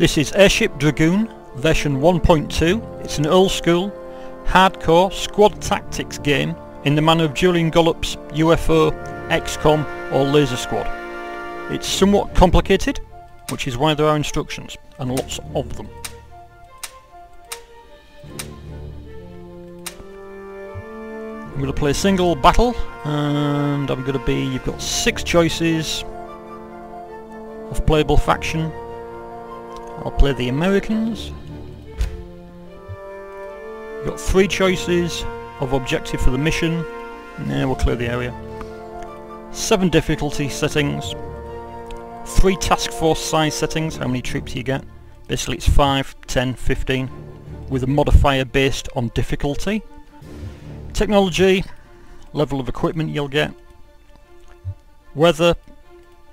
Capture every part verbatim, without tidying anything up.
This is Airship Dragoon, version one point two. It's an old school, hardcore squad tactics game in the manner of Julian Gollop's U F O, X COM or Laser Squad. It's somewhat complicated, which is why there are instructions, and lots of them. I'm going to play single battle, and I'm going to be, you've got six choices of playable faction. I'll play the Americans. You've got three choices of objective for the mission. Now we'll clear the area. Seven difficulty settings. Three task force size settings, how many troops you get. Basically it's five, ten, fifteen, with a modifier based on difficulty. Technology, level of equipment you'll get. Weather,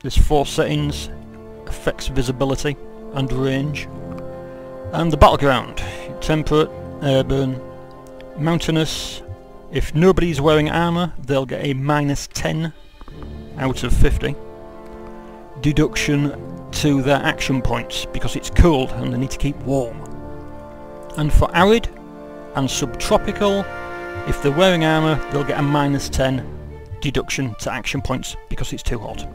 there's four settings, affects visibility and range. And the battleground, temperate, urban, mountainous. If nobody's wearing armour, they'll get a minus ten out of fifty. Deduction to their action points, because it's cold and they need to keep warm. And for arid and subtropical, if they're wearing armour, they'll get a minus ten deduction to action points because it's too hot.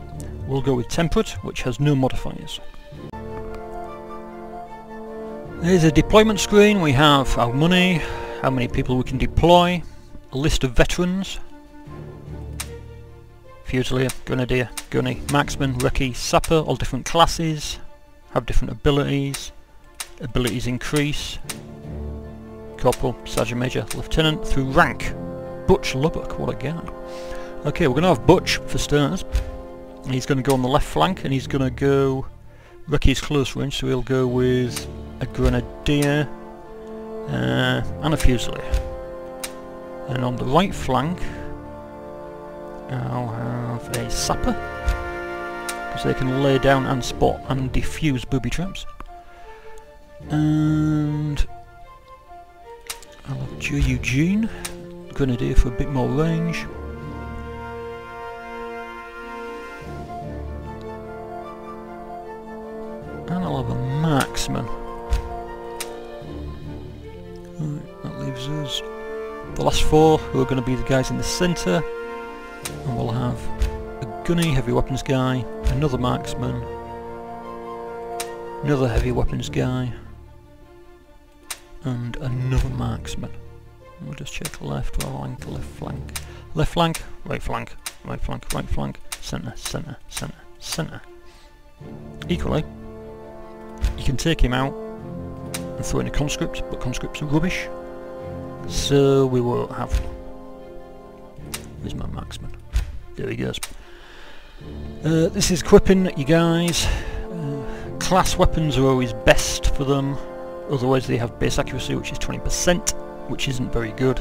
We'll go with temperate, which has no modifiers. There's a deployment screen. We have our money, how many people we can deploy, a list of veterans, Fusilier, Grenadier, Gunny, Marksman, Recce, Sapper, all different classes, have different abilities, abilities increase, Corporal, Sergeant Major, Lieutenant, through rank. Butch Lubbock, what a guy. Okay, we're going to have Butch for starters. He's going to go on the left flank and he's going to go... Recce's close range, so he'll go with a Grenadier uh, and a Fusilier. And on the right flank... I'll have a sapper, because they can lay down and spot and defuse booby traps. And I'll have Joe Eugene, Grenadier for a bit more range. And I'll have a marksman. Right, that leaves us the last four, who are going to be the guys in the centre. And we'll have a gunny, heavy weapons guy, another marksman, another heavy weapons guy, and another marksman. We'll just check left flank, left flank, left flank, right flank, right flank, right flank, centre, centre, centre, centre. Equally, you can take him out and throw in a conscript, but conscripts are rubbish, so we won't have... Where's my marksman? There he goes. Uh, this is Quipin, you guys. Uh, class weapons are always best for them, otherwise they have base accuracy which is twenty percent, which isn't very good.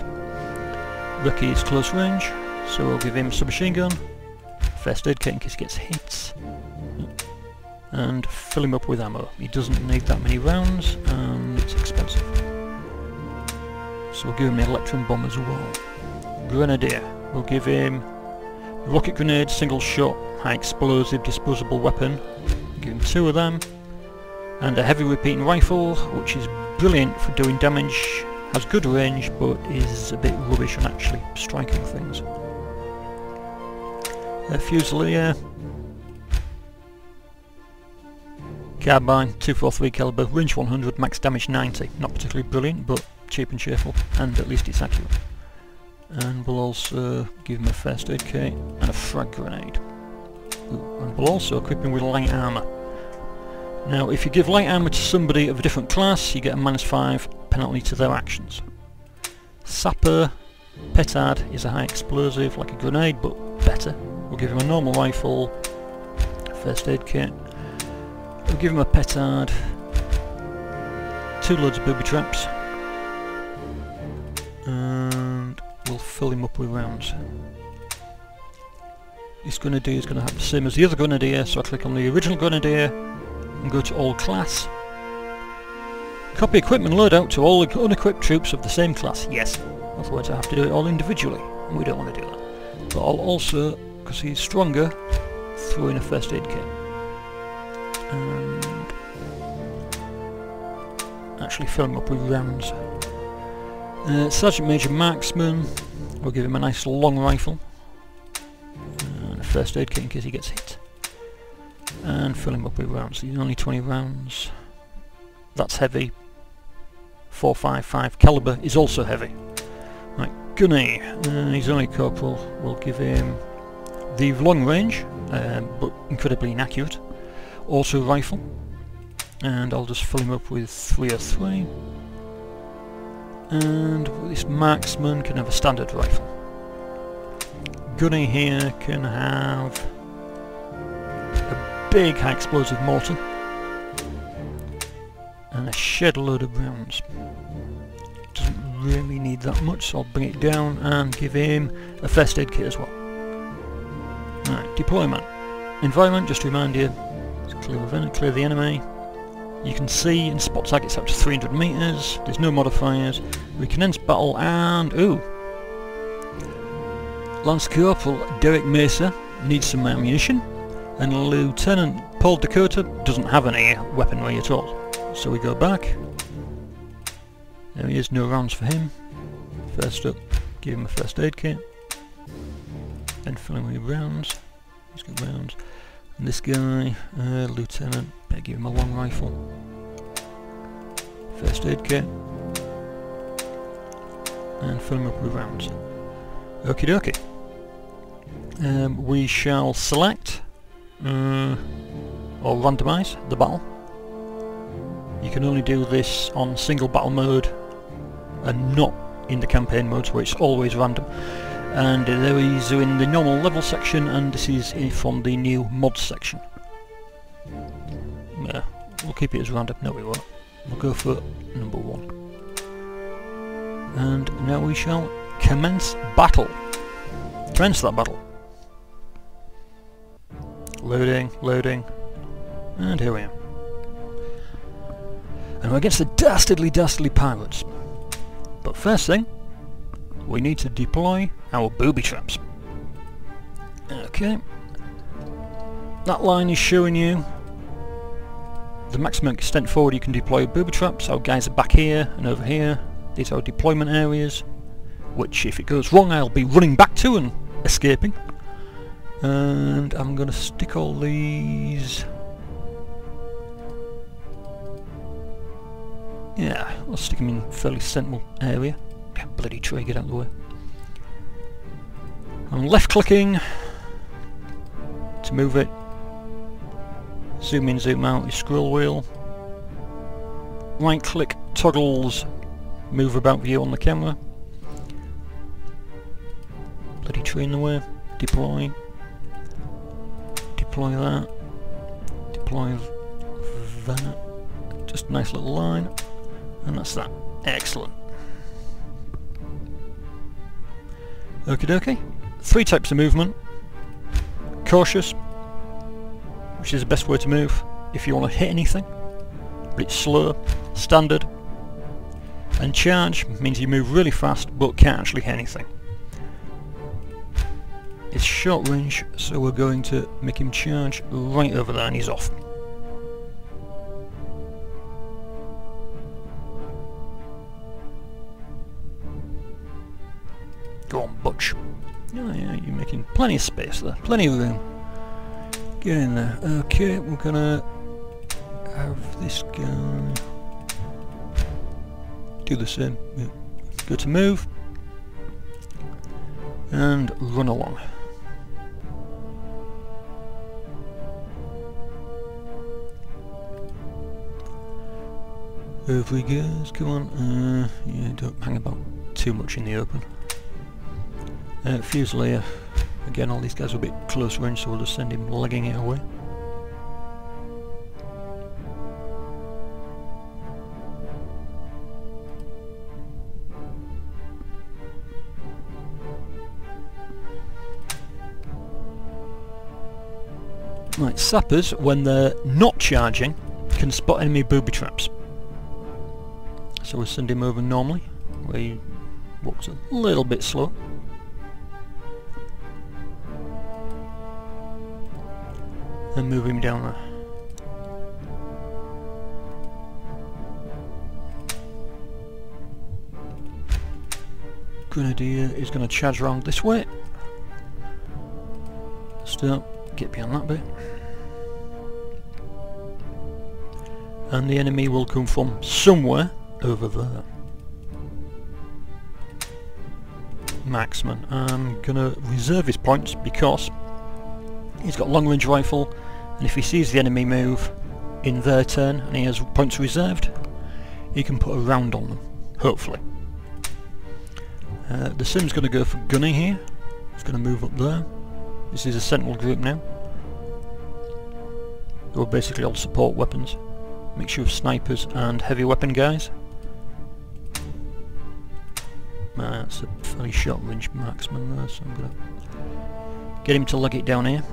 Ricky is close range, so we'll give him a submachine gun, first aid kit in case he gets hit, and fill him up with ammo. He doesn't need that many rounds and it's expensive. So we'll give him the electron bomb as well. Grenadier, we'll give him rocket grenade, single shot, high explosive, disposable weapon. Give him two of them. And a heavy repeating rifle, which is brilliant for doing damage, has good range, but is a bit rubbish on actually striking things. A Fusilier. Carbine, two forty-three caliber, range one hundred, max damage ninety. Not particularly brilliant, but cheap and cheerful, and at least it's accurate. And we'll also give him a first aid kit and a frag grenade. Ooh, and we'll also equip him with light armour. Now if you give light armour to somebody of a different class, you get a minus five penalty to their actions. Sapper, petard is a high explosive like a grenade but better. We'll give him a normal rifle, first aid kit. We'll give him a petard, two loads of booby traps. And... we'll fill him up with rounds. This Grenadier is going to have the same as the other Grenadier, so I click on the original Grenadier and go to all class. Copy equipment loadout to all unequipped troops of the same class. Yes, otherwise I have to do it all individually, and we don't want to do that. But I'll also, because he's stronger, throw in a first aid kit. And actually filling up with rounds. Uh, Sergeant Major Marksman, we'll give him a nice long rifle. And a first aid kit in case he gets hit. And fill him up with rounds, these are only twenty rounds. That's heavy. four five five caliber is also heavy. Right, Gunny, uh, he's only corporal, we'll give him the long range, um, but incredibly inaccurate, auto rifle. And I'll just fill him up with three oh three. And this marksman can have a standard rifle. Gunny here can have a big high explosive mortar and a shed load of rounds. Doesn't really need that much, so I'll bring it down and give him a first aid kit as well. Right, deployment. Environment, just to remind you, clear, clear the enemy. You can see and spot targets up to three hundred meters. There's no modifiers. We can end battle and ooh, Lance Corporal Derek Mesa needs some ammunition, and Lieutenant Paul Dakota doesn't have any weaponry at all. So we go back. There he is. No rounds for him. First up, give him a first aid kit. Then fill him with rounds. He's got rounds. And this guy, uh, Lieutenant. Better give him a long rifle. First aid kit. And fill him up with rounds. Okie dokie. Um, we shall select uh, or randomise the battle. You can only do this on single battle mode and not in the campaign mode, so it's always random. And uh, there is in the normal level section, and this is from the new mod section. Yeah, we'll keep it as random. No, we won't. We'll go for number one. And now we shall commence battle. Commence that battle. Loading, loading, and here we are. And we're against the dastardly, dastardly pirates. But first thing, we need to deploy our booby traps. Okay. That line is showing you the maximum extent forward you can deploy booby traps. Our guys are back here and over here. These are our deployment areas, which if it goes wrong I'll be running back to and escaping. And I'm going to stick all these... yeah, I'll stick them in a fairly sentinel area. Yeah, bloody tree, get out of the way. I'm left clicking to move it. Zoom in, zoom out is scroll wheel. Right click toggles move about view on the camera. Bloody tree in the way. Deploy. Deploy that. Deploy that. Just a nice little line. And that's that. Excellent. Okie dokie. Three types of movement. Cautious, which is the best way to move if you want to hit anything, but it's slow. Standard. And charge means you move really fast but can't actually hit anything. It's short range, so we're going to make him charge right over there and he's off. Go on, Butch. Oh yeah, you're making plenty of space there, plenty of room. Get in there. Okay, we're gonna have this guy do the same. Go to move and run along. Over he goes. Come on. Uh, yeah, don't hang about too much in the open. Uh, Fusilier, again all these guys are a bit close range, so we'll just send him legging it away. Right, sappers, when they're not charging, can spot enemy booby traps. So we'll send him over normally, where he walks a little bit slow. And move him down there. Grenadier is going to charge round this way. Still, get beyond that bit. And the enemy will come from somewhere over there. Maxman. I'm going to reserve his points because he's got long range rifle, and if he sees the enemy move in their turn and he has points reserved, he can put a round on them, hopefully. Uh, the Sim's going to go for Gunny here. He's going to move up there. This is a sentinel group now. They were basically all support weapons. Mixture of snipers and heavy weapon guys. Uh, that's a fairly short range marksman there, so I'm going to get him to lug it down here.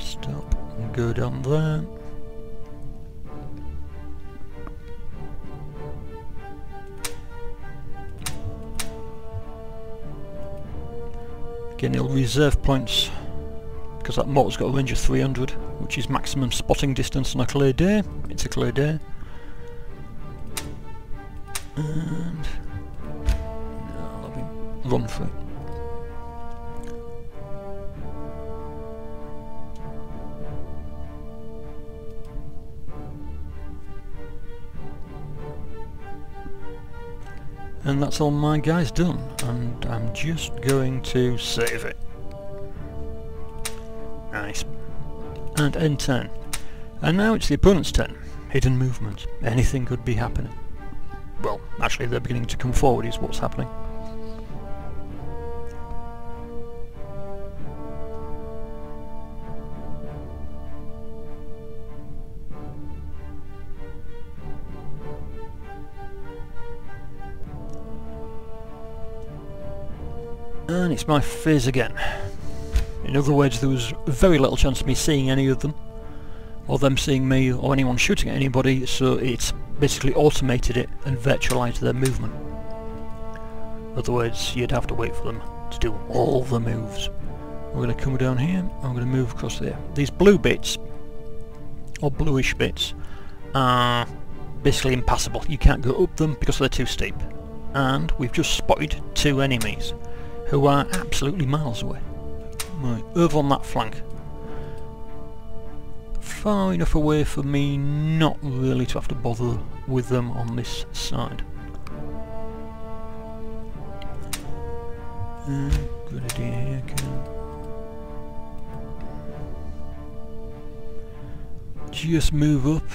Stop and go down there. Again, he'll reserve points because that motor's got a range of three hundred, which is maximum spotting distance on a clear day. It's a clear day. And I'll have him run for it. And that's all my guys done, and I'm just going to save it. Nice. And end turn. And now it's the opponent's turn. Hidden movement. Anything could be happening. Well, actually they're beginning to come forward is what's happening. And it's my phase again. In other words, there was very little chance of me seeing any of them, or them seeing me, or anyone shooting at anybody, so it's basically automated it and virtualized their movement. In other words, you'd have to wait for them to do all the moves. We're going to come down here, I'm going to move across there. These blue bits, or bluish bits, are basically impassable. You can't go up them because they're too steep. And we've just spotted two enemies who are absolutely miles away. Right, over on that flank. Far enough away for me not really to have to bother with them on this side. Uh, good idea here, okay. Just move up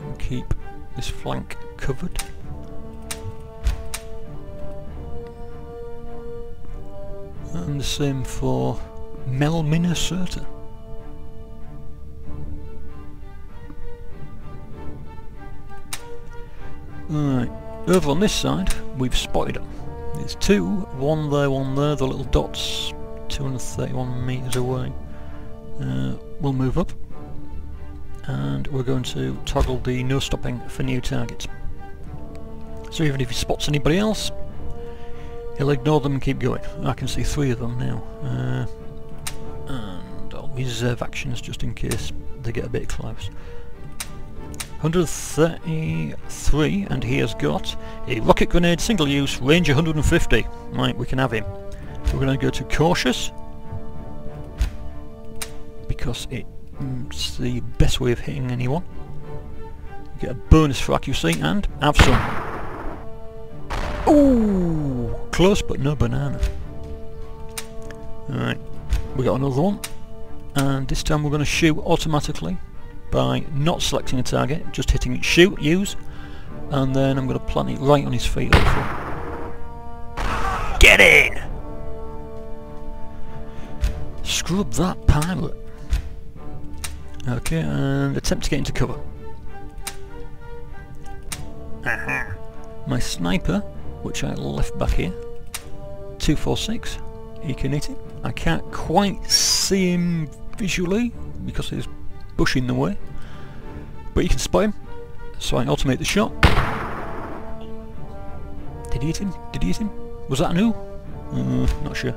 and keep this flank covered. And the same for Mel Minnesota. Alright, over on this side we've spotted them. There's two, one there, one there, the little dots, two hundred thirty-one metres away. Uh, we'll move up and we're going to toggle the no stopping for new targets. So even if he spots anybody else, he'll ignore them and keep going. I can see three of them now. Uh, and I'll reserve actions just in case they get a bit close. one hundred thirty-three, and he has got a rocket grenade, single use, range one hundred fifty. Right, we can have him. We're going to go to cautious, because it's the best way of hitting anyone. You get a bonus for accuracy, and have some. Ooh, close but no banana. Alright, we got another one, and this time we're going to shoot automatically by not selecting a target, just hitting shoot, use, and then I'm going to plant it right on his feet. Hopefully. Get in! Scrub that pilot. Okay, and attempt to get into cover. Aha. My sniper, which I left back here, two four six, he can hit it. I can't quite see him visually because he's bush in the way, but you can spot him, so I automate the shot. Did he hit him? Did he hit him? Was that a new? Uh, not sure.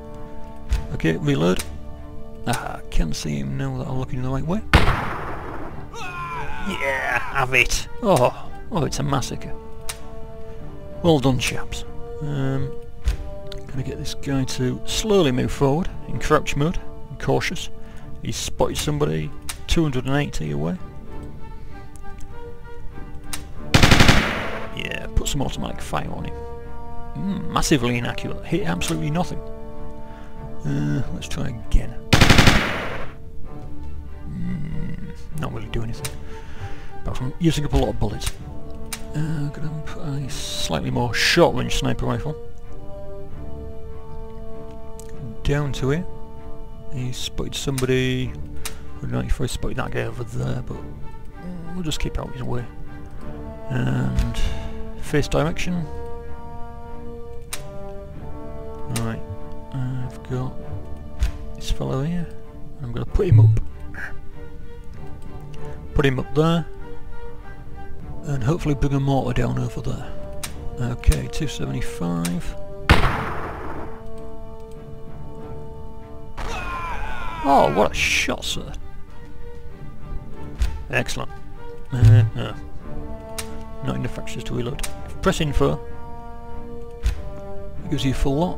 Okay, reload. Ah, I can see him now that I'm looking in the right way. Yeah, have it! Oh, Oh, it's a massacre. Well done, chaps. Um, gonna get this guy to slowly move forward in crouch mode, cautious. He's spotted somebody two hundred eighty away. Yeah, put some automatic fire on him. Mm, massively inaccurate. Hit absolutely nothing. Uh, let's try again. Mm, not really do anything. Apart from using up a lot of bullets. Uh, gonna put a slightly more short-range sniper rifle. Down to here. He spotted somebody. I don't know if I spotted that guy over there, but we'll just keep out his way. And face direction. Right, I've got this fellow here. I'm going to put him up. Put him up there. And hopefully bring a mortar down over there. Okay, two seventy-five. Oh, what a shot, sir. Excellent. Uh, no. Not enough fractures to reload. Press info. It gives you a full lot.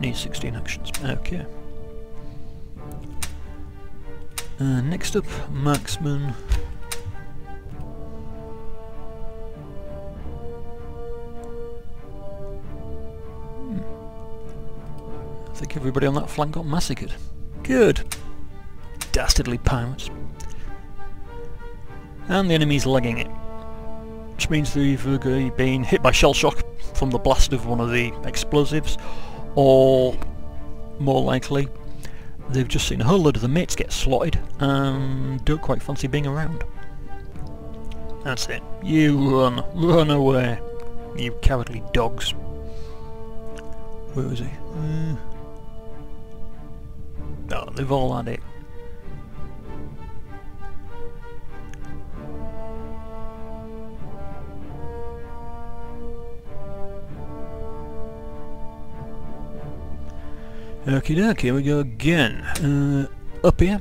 Needs sixteen actions. Okay. Uh, next up, marksman. Hmm. I think everybody on that flank got massacred. Good. Dastardly pirates. And the enemy's legging it. Which means they've either been hit by shell shock from the blast of one of the explosives, or more likely they've just seen a whole load of the mates get slotted and don't quite fancy being around. That's it. You run. Run away. You cowardly dogs. Where is he? Uh, oh, they've all had it. Okie dokie, here we go again. Uh, up here.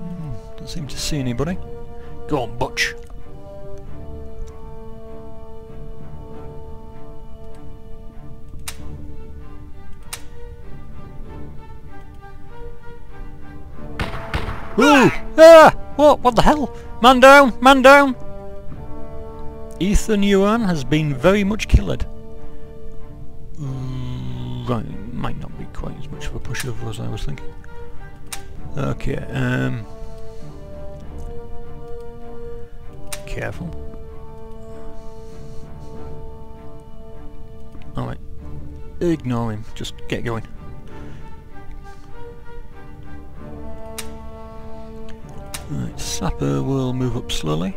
Mm, don't seem to see anybody. Go on, Butch. Ooh! Ah! What? What the hell? Man down! Man down! Ethan Yuan has been very much killed. Right, it might not be quite as much of a pushover as I was thinking. Okay, um... careful. Alright. Ignore him, just get going. Right, Sapper will move up slowly.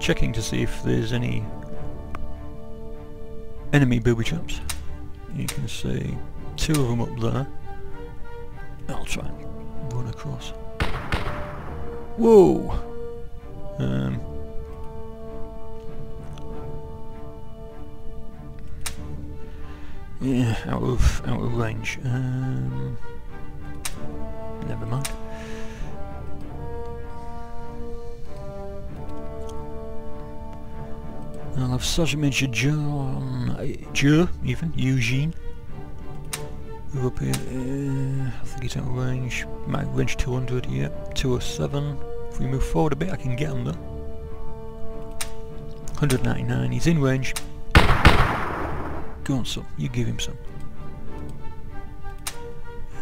Checking to see if there's any enemy booby traps. You can see two of them up there. I'll try and run across. Whoa! Um. Yeah, out of out of range. Um. Never mind. I'll have Sergeant Major John, uh, Joe, even, Eugene. We're up here, uh, I think he's out of range, might range two hundred, yeah, two oh seven. If we move forward a bit I can get him though. one ninety-nine, he's in range. Go on, son, you give him some.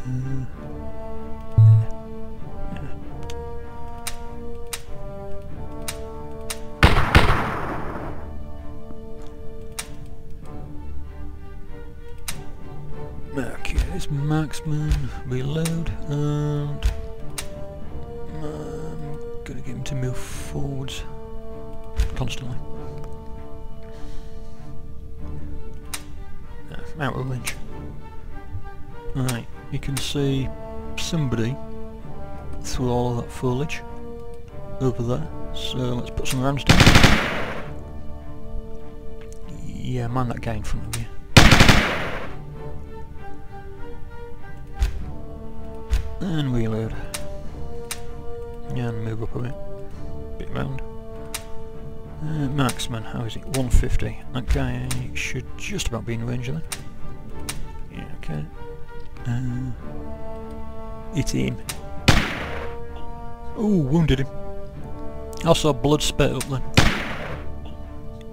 Uh, Marksman, reload, and I'm gonna get him to move forwards constantly. Uh, out of range. Right, you can see somebody through all of that foliage over there. So let's put some rounds down. Yeah, mind that guy in front of you. And reload. and move up a bit, bit round. Uh, marksman, how is it? one fifty. That guy should just about be in range then. Yeah, okay. Uh, hit him. Oh, wounded him. Also blood spit up then.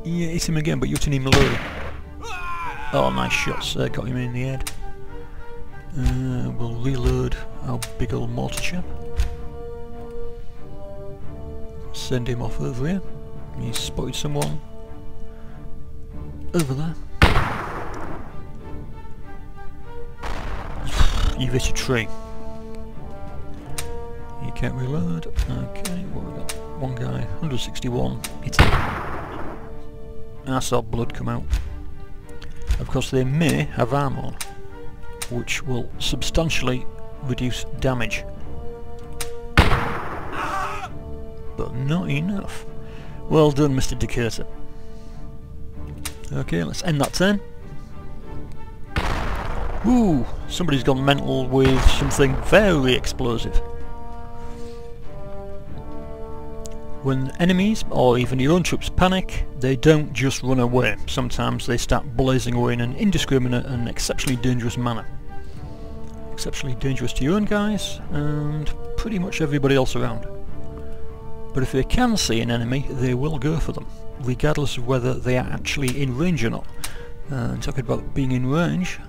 Yeah, hit him again, but you hit him low. Oh, nice shots there, got him in the head. Uh, we'll reload our big old mortar chap. Send him off over here. He's spotted someone over there. You've hit a tree. You can't reload. Okay, what have we got? One guy, one sixty-one. Hit him. I saw blood come out. Of course, they may have armor on, which will substantially reduce damage, but not enough. Well done, Mister Dakota. Okay, let's end that turn. Ooh, somebody's gone mental with something very explosive. When enemies, or even your own troops, panic, they don't just run away. Sometimes they start blazing away in an indiscriminate and exceptionally dangerous manner. Exceptionally dangerous to your own guys, and pretty much everybody else around. But if they can see an enemy, they will go for them, regardless of whether they are actually in range or not. Uh, talking about being in range,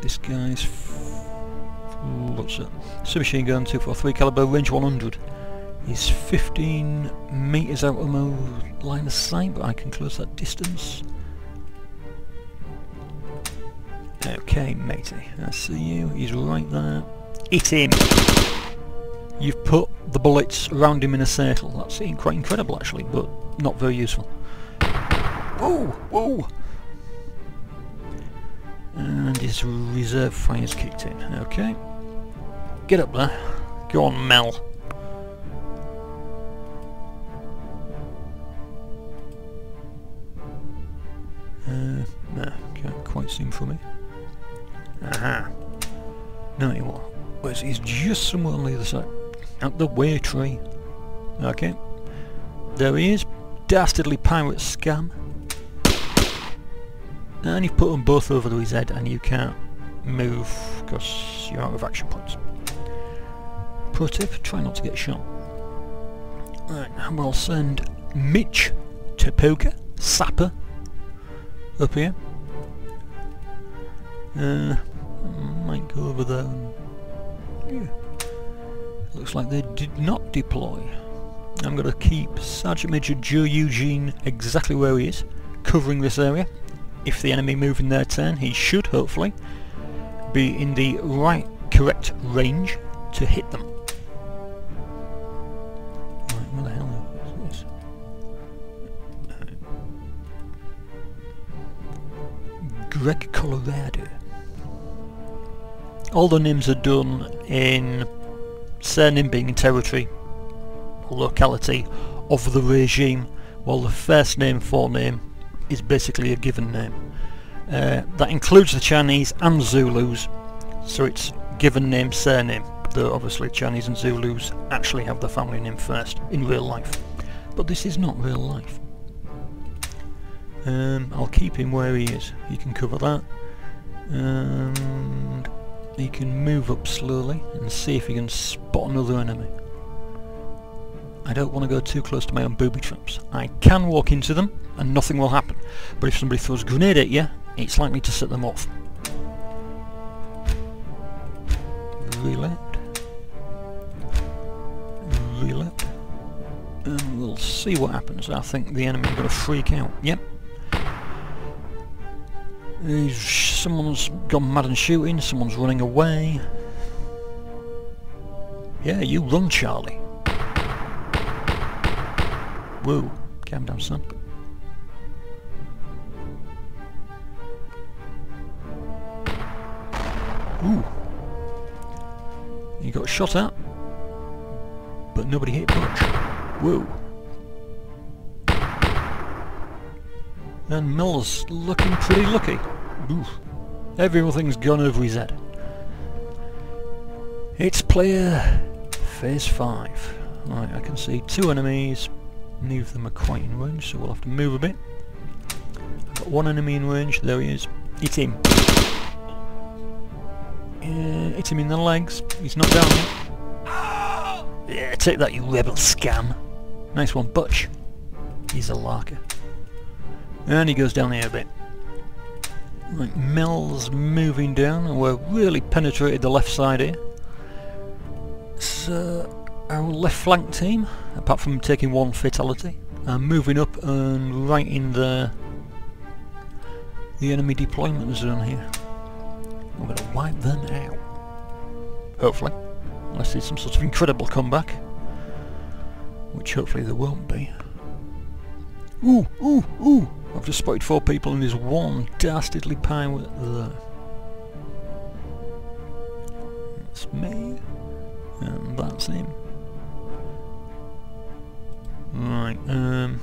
this guy's... what's it? Submachine gun, two forty-three caliber, range one hundred. He's fifteen metres out of my line of sight, but I can close that distance. Okay, matey, I see you. He's right there. Hit him! You've put the bullets around him in a circle. That's quite incredible, actually, but not very useful. Whoa! Whoa! And his reserve fire's kicked in. Okay. Get up there. Go on, Mel. Uh, no, can't quite see him from me. Aha! No, he won't. Well, he's just somewhere on the other side. Out the way, tree. Okay. There he is. Dastardly pirate scam. And you've put them both over his head and you can't move because you're out of action points. Pro tip, try not to get shot. Right, and we'll send Mitch to poker, sapper. Up here. Uh, might go over there. And yeah. Looks like they did not deploy. I'm going to keep Sergeant Major Joe Eugene exactly where he is, covering this area. If the enemy move in their turn, he should hopefully be in the right correct range to hit them. Right, where the hell is this? Greg Colorado. All the names are done in surname being territory or locality of the regime, while the first name, forename is basically a given name. Uh, that includes the Chinese and Zulus, so it's given name, surname, though obviously Chinese and Zulus actually have their family name first in real life. But this is not real life. Um, I'll keep him where he is. He can cover that. And he can move up slowly and see if he can spot another enemy. I don't want to go too close to my own booby traps. I can walk into them and nothing will happen. But if somebody throws a grenade at you, it's likely to set them off. Reload. Reload. And we'll see what happens. I think the enemy is going to freak out. Yep. Someone's gone mad and shooting, someone's running away. Yeah, you run, Charlie. Whoa, calm down, son. Ooh. You got shot at, but nobody hit Butch. Whoa. And Mel's looking pretty lucky. Oof. Everything's gone over his head. It's player phase five. Right, I can see two enemies. Neither of them are quite in range, so we'll have to move a bit. I've got one enemy in range. There he is. Hit him. Uh, hit him in the legs. He's not down yet. Yeah, take that, you rebel scam. Nice one, Butch. He's a larker. And he goes down here a bit. Right, Mel's moving down, and we're really penetrated the left side here. So our left flank team, apart from taking one fatality, are moving up and right in the the enemy deployment zone here. We're going to wipe them out, hopefully, unless there's some sort of incredible comeback, which hopefully there won't be. Ooh, ooh, ooh! I've just spotted four people and there's one dastardly pirate there. That's me, and that's him. Right, um...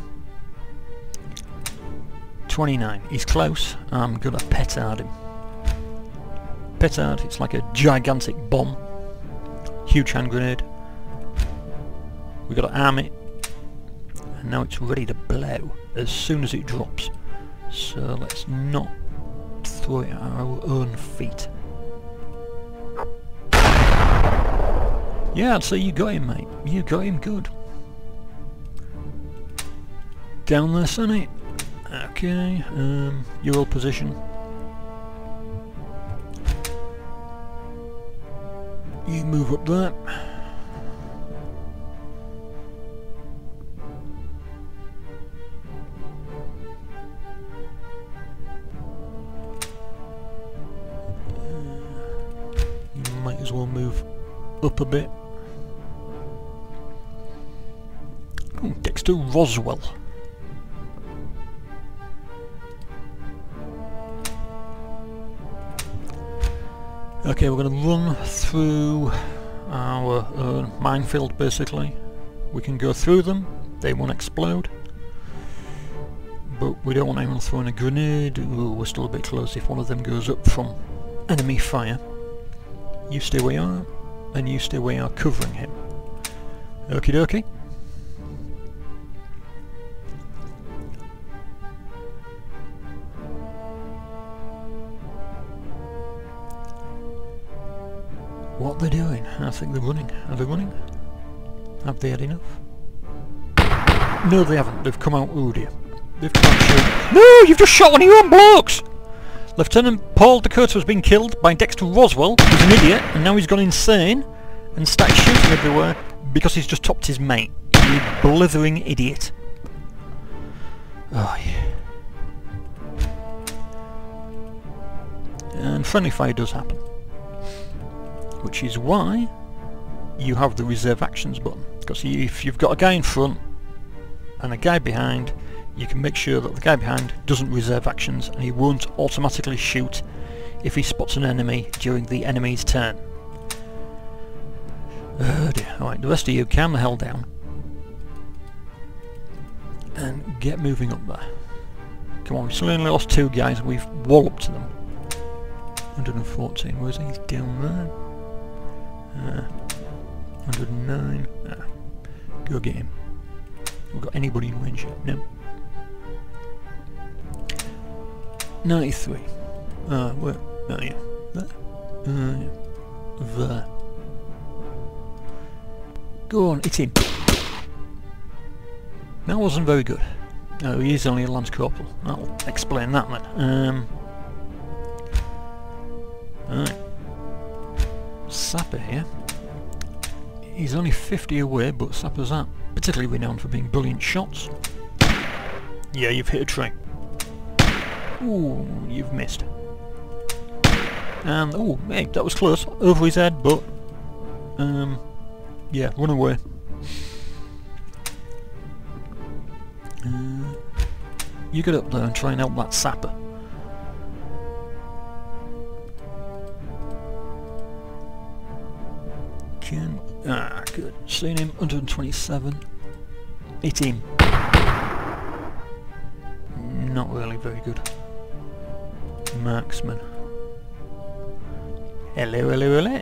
twenty-nine. He's close. I'm gonna petard him. Petard, it's like a gigantic bomb. Huge hand grenade. We've got to arm it. And now it's ready to blow as soon as it drops. So let's not throw it at our own feet. Yeah, I'd say you got him, mate. You got him good. Down there, sonny. Okay, um, your old position. You move up there. You might as well move up a bit. Oh, Dexter Roswell. Okay, we're going to run through our uh, minefield, basically. We can go through them, they won't explode. But we don't want anyone throwing a grenade. Ooh, we're still a bit close if one of them goes up from enemy fire. You stay where you are, and you stay where you are covering him. Okie dokie. What they're doing? I think they're running. Are they running? Have they had enough? No, they haven't. They've come out. Oh dear. They've come out shooting. No! You've just shot one of your own blokes! Lieutenant Paul Dakota has been killed by Dexter Roswell, who's an idiot, and now he's gone insane and started shooting everywhere because he's just topped his mate. You blithering idiot. Oh yeah. And friendly fire does happen, which is why you have the reserve actions button, because if you've got a guy in front and a guy behind, you can make sure that the guy behind doesn't reserve actions and he won't automatically shoot if he spots an enemy during the enemy's turn. Oh dear. Alright, the rest of you calm the hell down and get moving up there. Come on, we've only lost two guys and we've walloped them. one hundred fourteen, where's he? He's down there. Uh, one hundred nine. Ah, go get him. We've got anybody in range? No. ninety-three. Ah, uh, where? Oh yeah. There. Uh, yeah. There. Go on, hit him. That wasn't very good. No, he is only a Lance Corporal. That'll explain that then. Um. Alright. Sapper here. He's only fifty away, but sappers aren't particularly renowned for being brilliant shots. Yeah, you've hit a tree. Ooh, you've missed. And oh, hey, that was close. Over his head, but um, yeah, run away. Uh, you get up there and try and help that sapper. Ah, good. Seen him. one hundred twenty-seven. Hit him. Not really very good. Marksman. Hello, hello, hello.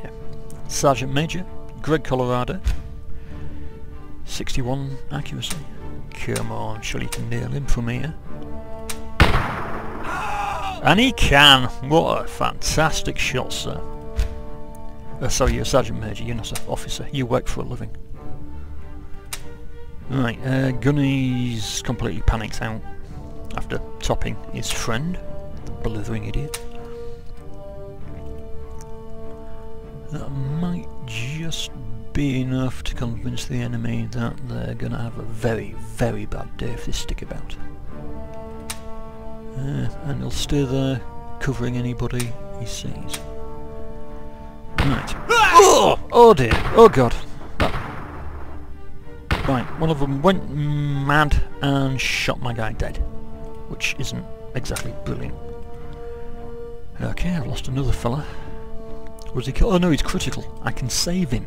Sergeant Major Greg Colorado. sixty-one accuracy. Come on, surely you can nail him from here. And he can! What a fantastic shot, sir. Uh, sorry, you're a Sergeant Major, you're not an officer. You work for a living. Right, uh, Gunny's completely panicked out after topping his friend, the blithering idiot. That might just be enough to convince the enemy that they're going to have a very, very bad day if they stick about. Uh, and he'll stay there, covering anybody he sees. Right. Oh! Oh dear! Oh god! Right, one of them went mad and shot my guy dead, which isn't exactly brilliant. Okay, I've lost another fella. Was he killed? Oh no, he's critical. I can save him.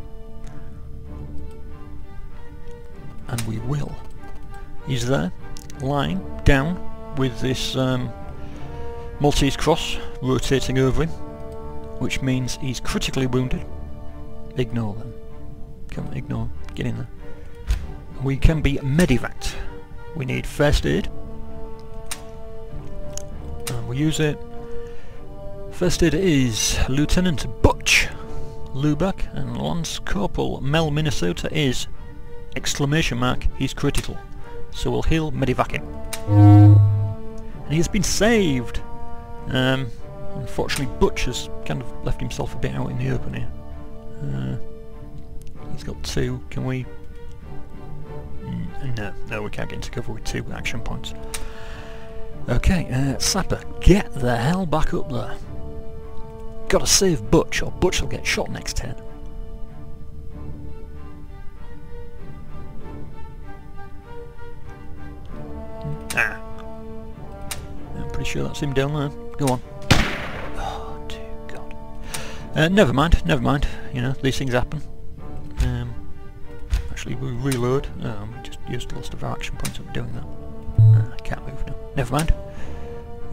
And we will. He's there, lying down with this um, Maltese cross rotating over him, which means he's critically wounded. Ignore them. Come on, ignore him. Get in there. We can be medevaced. We need first aid. And we'll use it. First aid is Lieutenant Butch Lubbock, and Lance Corporal Mel Minnesota is exclamation mark, he's critical. So we'll heal medevac him. And he has been saved! Um, unfortunately Butch has kind of left himself a bit out in the open here. Uh, he's got two, can we... No, no, we can't get into cover with two action points. Okay, uh, Sapper, get the hell back up there. Gotta save Butch, or Butch will get shot next turn. Ah. I'm pretty sure that's him down there. Go on. Oh, dear God. Uh, never mind, never mind. You know, these things happen. Um... Actually, we reload. Um, we just used a lot of our action points up doing that. I uh, can't move now. Never mind.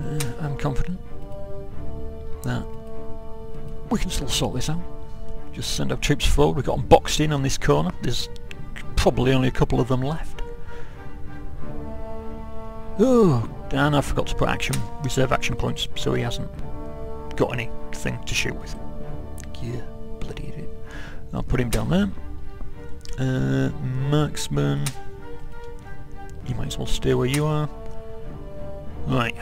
Uh, I'm confident that we can still sort this out. Just send our troops forward. We've got them boxed in on this corner. There's probably only a couple of them left. Oh, and I forgot to put action reserve action points, so he hasn't got anything to shoot with. Yeah, bloody idiot. I'll put him down there. Uh, marksman, you might as well stay where you are. Right,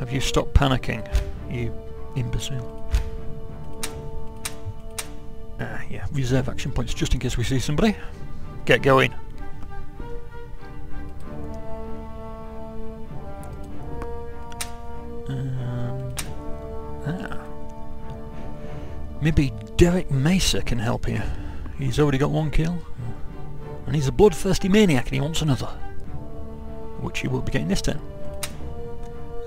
have you stopped panicking, you imbecile? Ah, yeah, reserve action points just in case we see somebody. Get going. And... ah. Maybe Derek Mesa can help you. He's already got one kill. And he's a bloodthirsty maniac and he wants another. Which he will be getting this turn.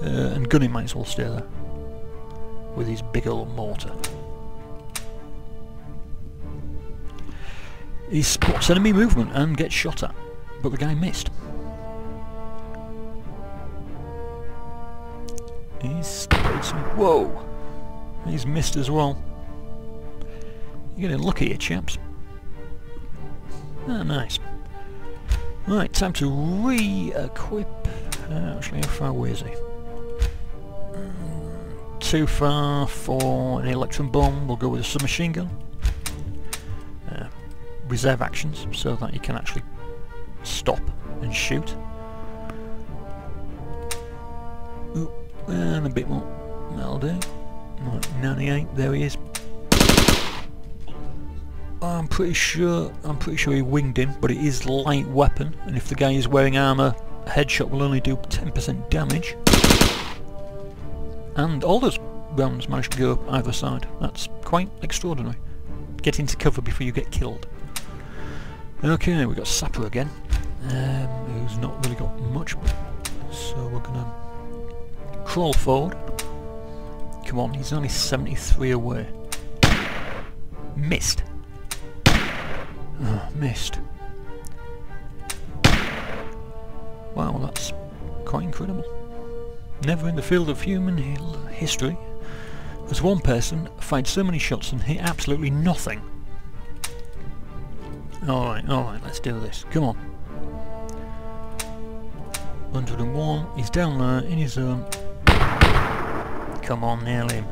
Uh, and Gunny might as well stay there. With his big old mortar. He spots enemy movement and gets shot at. But the guy missed. He's spotted some... whoa! He's missed as well. You're getting lucky here, chaps. Ah, nice. Right, time to re-equip. Uh, actually, how far away is he? Mm, too far for an electron bomb. We'll go with a submachine gun. Uh, reserve actions, so that you can actually stop and shoot. Ooh, and a bit more. That'll do. Right, ninety-eight. There he is. I'm pretty sure I'm pretty sure he winged him, but it is light weapon, and if the guy is wearing armour, a headshot will only do ten percent damage. And all those rounds managed to go up either side. That's quite extraordinary. Get into cover before you get killed. Okay, we've got Sapper again, um, who's not really got much, so we're gonna crawl forward. Come on, he's only seventy-three away. Missed. Oh, missed. Wow, that's quite incredible. Never in the field of human history has one person fired so many shots and hit absolutely nothing. Alright, alright, let's do this. Come on. one oh one. He's down there in his zone. Come on, nail him.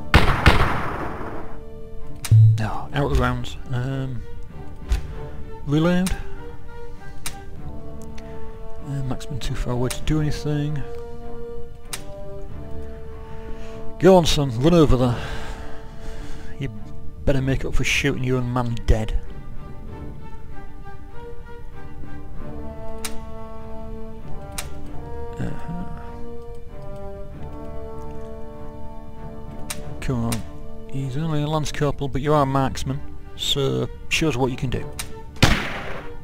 No, oh, out of the rounds. Um, reload. Uh, maximum too far away to do anything. Go on, son, run over there. You better make up for shooting your own man dead. Uh-huh. Come on. He's only a Lance Corporal, but you are a marksman, so show us what you can do.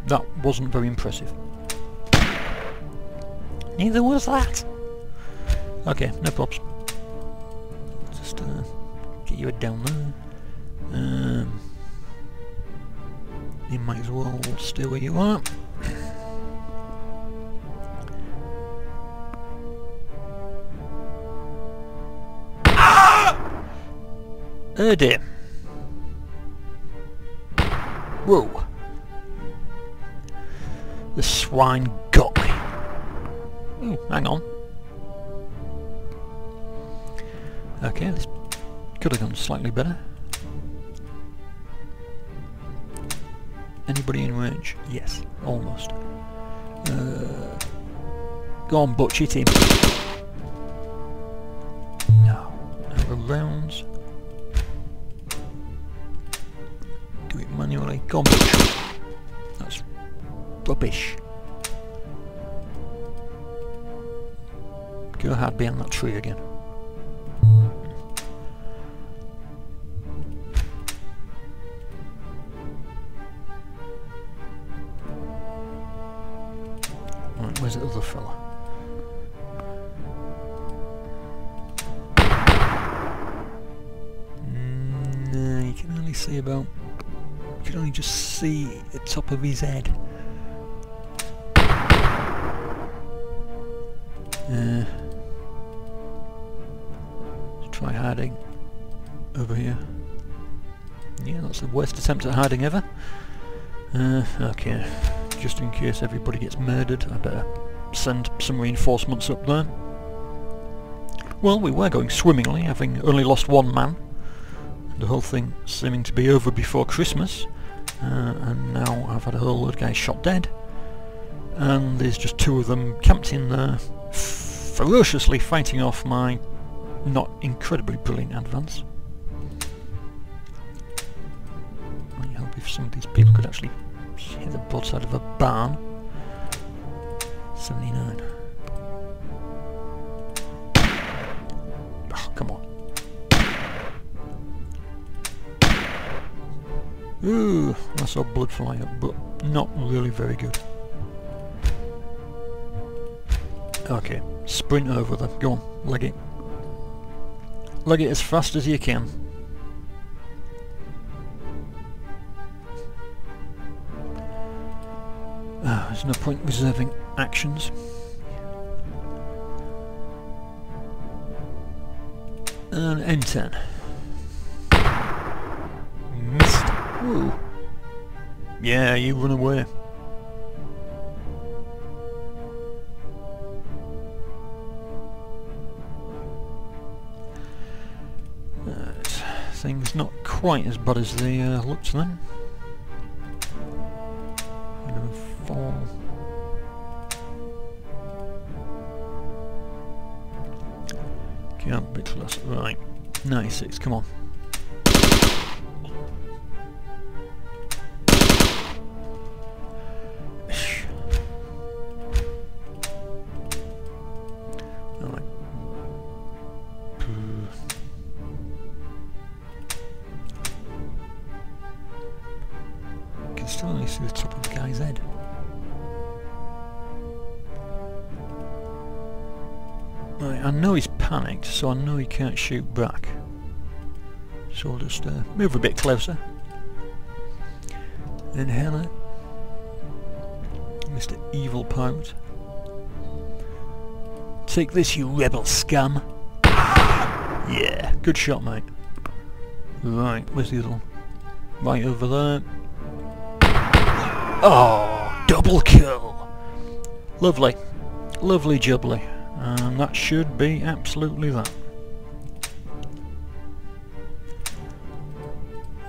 That wasn't very impressive. Neither was that! Okay, no props. Just uh, get your head down there. Um, you might as well stay where you are. Oh dear. Whoa. The swine got me. Oh, hang on. Okay, this could have gone slightly better. Anybody in range? Yes, almost. Uh, go on, Butch, hit him. No, over rounds. Manually. Go on, Mitch. That's rubbish. Go hard behind that tree again. Right, where's the other fella? No, you can only see about... You can only just see the top of his head. Uh, let's try hiding over here. Yeah, that's the worst attempt at hiding ever. Uh, okay, just in case everybody gets murdered, I better send some reinforcements up there. Well, we were going swimmingly, having only lost one man. The whole thing seeming to be over before Christmas. Uh, and now I've had a whole load of guys shot dead, and there's just two of them camped in there, ferociously fighting off my not incredibly brilliant advance. I hope if some of these people could actually hit the broadside of a barn. seventy-nine. Oh, come on. Ooh, I saw blood fly up, but not really very good. Okay, sprint over there. Go on, leg it. Leg it as fast as you can. Ah, there's no point reserving actions. And M ten. Ooh. Yeah, you run away. That thing's not quite as bad as they uh, look to them. I'm gonna fall. Can't be close. Right, ninety-six. Come on. So I know he can't shoot back, so I'll just uh, move a bit closer. Inhaler, Mister Evil Pirate. Take this, you rebel scum! Yeah, good shot, mate. Right, where's the other one? Right over there. Oh, double kill. Lovely. Lovely jubbly. And that should be absolutely that.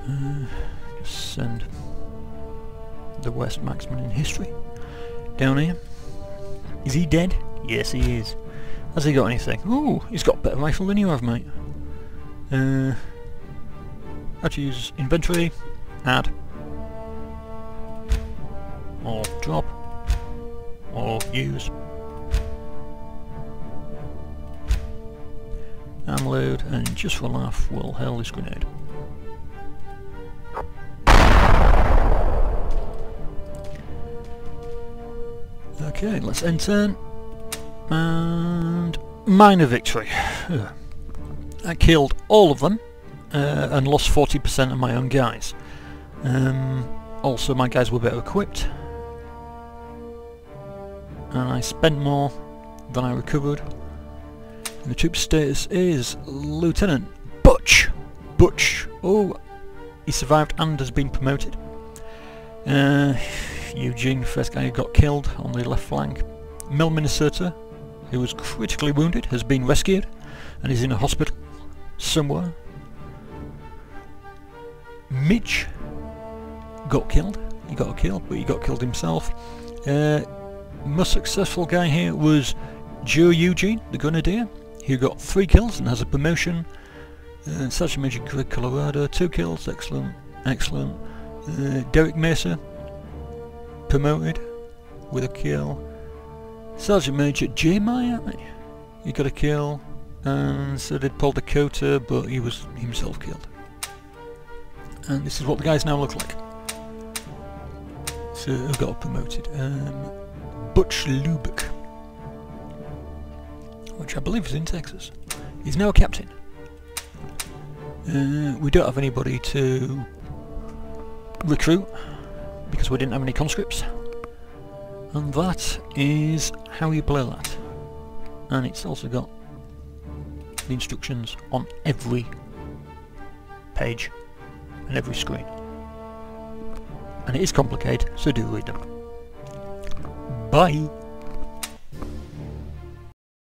Uh, just send the West Maxman in history down here. Is he dead? Yes, he is. Has he got anything? Ooh, he's got a better rifle than you have, mate. Uh, how to use inventory? Add. Or drop. Or use. Am load, and just for laugh, we'll hurl this grenade. Okay, let's end turn. And minor victory. I killed all of them uh, and lost forty percent of my own guys. Um, also, my guys were better equipped, and I spent more than I recovered. And the troop status is Lieutenant Butch. Butch. Oh, he survived and has been promoted. Uh, Eugene, first guy who got killed on the left flank. Mel Minnesota, who was critically wounded, has been rescued and is in a hospital somewhere. Mitch got killed. He got killed, but he got killed himself. Uh, most successful guy here was Joe Eugene, the Grenadier, who got three kills and has a promotion. Uh, Sergeant Major Greg Colorado, two kills, excellent, excellent. Uh, Derek Mesa, promoted with a kill. Sergeant Major Jay Miami, he got a kill, and so did Paul Dakota, but he was himself killed. And this is what the guys now look like. So I got promoted. Um, Butch Lubbock, which I believe is in Texas. He's now a captain. Uh, we don't have anybody to recruit because we didn't have any conscripts. And that is how you play that. And it's also got the instructions on every page and every screen. And it is complicated, so do read them. Bye!